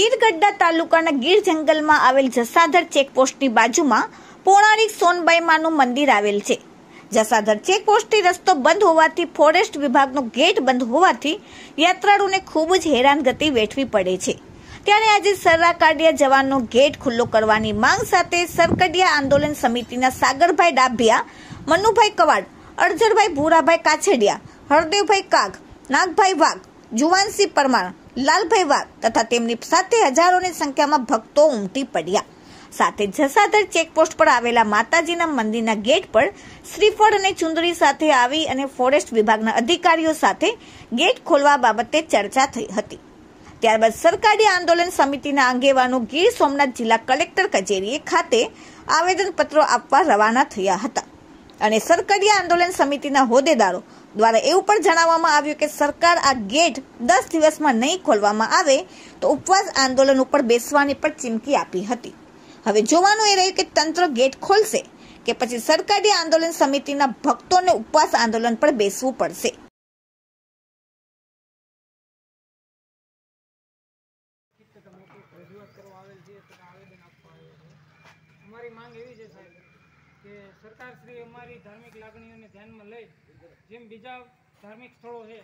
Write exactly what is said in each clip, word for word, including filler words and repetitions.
ગીર ગઢડા તાલુકાના ગીર જંગલમાં આવેલ જસાધર ચેકપોસ્ટની બાજુમાં પૌરાણિક સોનબાઇ માનું મંદિર આવેલ છે. જસાધર ચેકપોસ્ટથી રસ્તો બંધ હોવાથી ફોરેસ્ટ વિભાગનો ગેટ બંધ હોવાથી યાત્રાળુઓને ખૂબ જ હેરાનગતિ વેઠવી પડે છે. ત્યારે આજે સરાકડીયા જવાનો ગેટ ખુલ્લો કરવાની માંગ સાથે સરાકડીયા આંદોલન સમિતિના સાગરભાઈ ડાભિયા, મનુભાઈ કવાડ, અરજણભાઈ ભુરાભાઈ કાછડીયા, હરદેવભાઈ કાગ, નાગ ભાઈ વાઘ, જુવાન સિંહ પરમાર, લાલભાઈ વાઘ તથા તેમની સાથે હજારોની સંખ્યામાં ભક્તો ઉમટી પડ્યા. સાથે જસાધર ચેકપોસ્ટ પર આવેલા માતાજીના મંદિરના ગેટ પર શ્રીફળ અને ચુંદડી સાથે આવી અને ફોરેસ્ટ વિભાગના અધિકારીઓ સાથે ગેટ ખોલવા બાબતે ચર્ચા થઈ હતી. ત્યારબાદ સરાકડીયા આંદોલન સમિતિના આગેવાનો ગીર સોમનાથ જિલ્લા કલેક્ટર કચેરી ખાતે આવેદનપત્રો આપવા રવાના થયા હતા અને સરાકડીયા આંદોલન સમિતિના હોદ્દેદારો દ્વારા એવું પણ જણાવવામાં આવ્યું કે સરકાર આ ગેટ દસ દિવસમાં નહીં ખોલવામાં આવે તો ઉપવાસ આંદોલન ઉપર બેસવાની પણ ચીમકી આપી હતી. હવે જોવાનું એ રહ્યું કે તંત્ર ગેટ ખોલશે કે પછી સરાકડીયા આંદોલન સમિતિના ભક્તોને ઉપવાસ આંદોલન પર બેસવું પડશે. રજૂઆત કરવા આવેલ છે તથા આવેદન આપવા આવ્યો છે. અમારી માંગ એવી છે સાહેબ કે સરકારશ્રી અમારી ધાર્મિક લાગણીઓને ધ્યાનમાં લઈ જેમ બીજા ધાર્મિક સ્થળો છે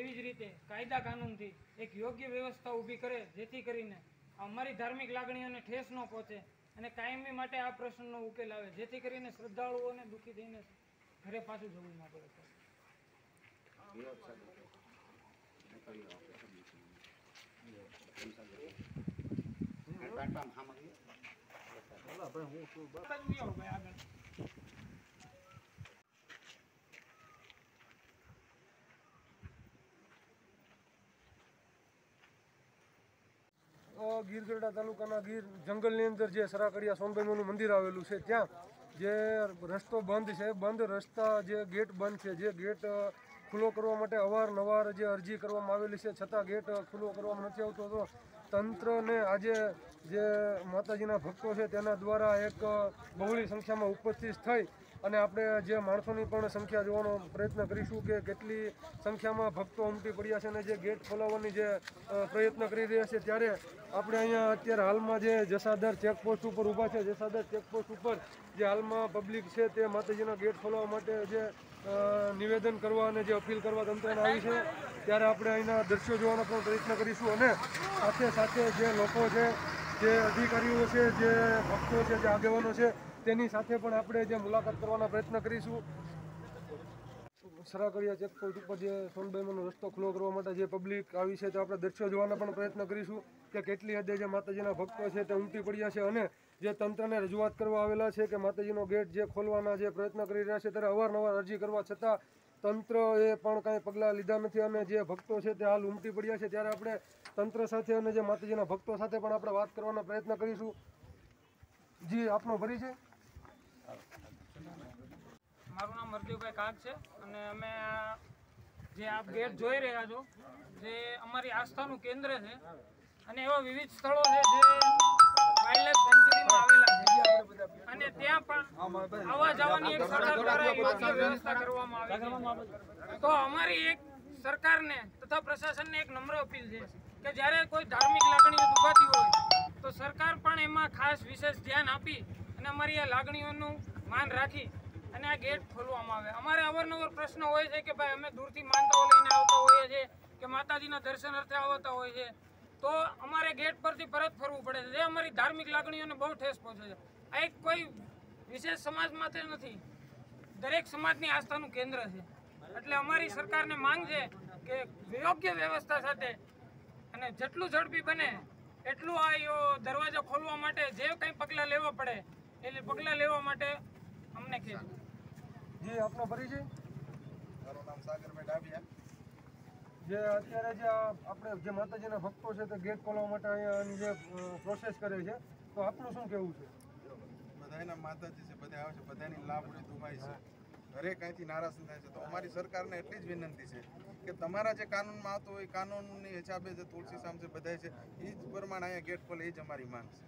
એવી જ રીતે કાયદા કાનૂનથી એક યોગ્ય વ્યવસ્થા ઊભી કરે જેથી કરીને અમારી ધાર્મિક લાગણીઓને ઠેસ ન પહોંચે અને કાયમી માટે આ પ્રશ્નનો ઉકેલ આવે જેથી કરીને શ્રદ્ધાળુઓને દુઃખી થઈને ઘરે પાછું જવું ન પડે. ગીર ગઢડા તાલુકાના ગીર જંગલની અંદર જે સરાકડીયા સોનબાઈનું મંદિર આવેલું છે ત્યાં જે રસ્તો બંધ છે, બંધ રસ્તા જે ગેટ બંધ છે, જે ગેટ ખુલ્લો કરવા માટે અવારનવાર જે અરજી કરવામાં આવેલી છે છતાં ગેટ ખુલ્લો કરવામાં નથી આવતો હતો. તંત્રને આજે જે માતાજીના ભક્તો છે તેના દ્વારા એક બહોળી સંખ્યામાં ઉપસ્થિત થઈ અને આપણે જે માણસોની પણ સંખ્યા જોવાનો પ્રયત્ન કરીશું કે કેટલી સંખ્યામાં ભક્તો ઉમટી પડ્યા છે અને જે ગેટ ખોલાવવાની જે પ્રયત્ન કરી રહ્યા છે. ત્યારે આપણે અહીંયા અત્યારે હાલમાં જે જસાધર ચેકપોસ્ટ ઉપર ઊભા છે, જસાધર ચેકપોસ્ટ ઉપર જે હાલમાં પબ્લિક છે તે માતાજીના ગેટ ખોલાવવા માટે જે નિવેદન કરવા અને જે અપીલ કરવા તંત્રને આવી છે. ત્યારે આપણે અહીંના દ્રશ્યો જોવાનો પણ પ્રયત્ન કરીશું અને સાથે સાથે જે લોકો છે, જે અધિકારીઓ છે, જે ભક્તો છે, જે આગેવાનો છે તેની સાથે પણ આપણે જે મુલાકાત કરવાનો પ્રયત્ન કરીશું. સરાકડીયા ચેકપોસ્ટ ઉપર જે સોનબાઈનો રસ્તો ખુલ્લો કરવા માટે જે પબ્લિક આવી છે તો આપણે દ્રશ્યો જોવાનો પણ પ્રયત્ન કરીશું કે કેટલી હદે જે માતાજીના ભક્તો છે તે ઉમટી પડ્યા છે અને જે તંત્રને રજૂઆત કરવા આવેલા છે કે માતાજીનો ગેટ જે ખોલવાના જે પ્રયત્ન કરી રહ્યા છે ત્યારે અવારનવાર અરજી કરવા છતાં તંત્રએ પણ કાંઈ પગલાં લીધા નથી અને જે ભક્તો છે તે હાલ ઉમટી પડ્યા છે. ત્યારે આપણે તંત્ર સાથે અને જે માતાજીના ભક્તો સાથે પણ આપણે વાત કરવાનો પ્રયત્ન કરીશું. જી, આપનો પરિચય? મારું નામ હરદેવભાઈ કાગ છે અને અમે જે આપ ગેટ જોઈ રહ્યા છો જે અમારી આસ્થાનું કેન્દ્ર છે અને એવા વિવિધ સ્થળો છે જે વાઇલ્ડલાઇફ સેન્ચુરીમાં આવેલા છે અને ત્યાં પણ આવવા જવાની એક સરકાર દ્વારા યોગ્ય વ્યવસ્થા કરવામાં આવી છે. તો અમારી એક સરકારને તથા પ્રશાસનને એક નમ્ર અપીલ છે કે જ્યારે કોઈ ધાર્મિક લાગણીઓ દુભાતી હોય તો સરકાર પણ એમાં ખાસ વિશેષ ધ્યાન આપી અને અમારી આ લાગણીઓનું માન રાખી અને આ ગેટ ખોલવામાં આવે. અમારે અવારનવાર પ્રશ્ન હોય છે કે ભાઈ અમે દૂરથી માનતાઓ લઈને આવતા હોઈએ છીએ કે માતાજીના દર્શન અર્થે આવતા હોય છે તો અમારે ગેટ પરથી પરત ફરવું પડે છે. જે અમારી ધાર્મિક લાગણીઓને બહુ ઠેસ પહોંચે છે. આ એક કોઈ વિશેષ સમાજ માટે નથી, દરેક સમાજની આસ્થાનું કેન્દ્ર છે. એટલે અમારી સરકારને માંગ છે કે યોગ્ય વ્યવસ્થા સાથે અને જેટલું ઝડપી બને એટલું આ દરવાજો ખોલવા માટે જે કંઈ પગલાં લેવા પડે એટલે પગલાં લેવા માટે અમને કહે. જી, આપનો પરિચય? મારું નામ સાગરભાઈ ડાભિયા. જે અત્યારે જે આપણે જે માતાજીના ભક્તો છે તે ગેટ ખોલવા માટે અહીંયાની જે પ્રોસેસ કરે છે તો આપનું શું કહેવું છે? બધાના માતાજી છે, બધા આવે છે, બધાની લાભણી ધુમાય છે, દરેક અહીંથી નારાજ થાય છે. તો અમારી સરકારને એટલી જ વિનંતી છે કે તમારા જે કાનૂનમાં આવતો હોય કાનૂનની હિસાબે જે તુલસી સામે છે બધા છે એ જ પ્રમાણે અહીંયા ગેટ ખોલે એ જ અમારી માંગ છે.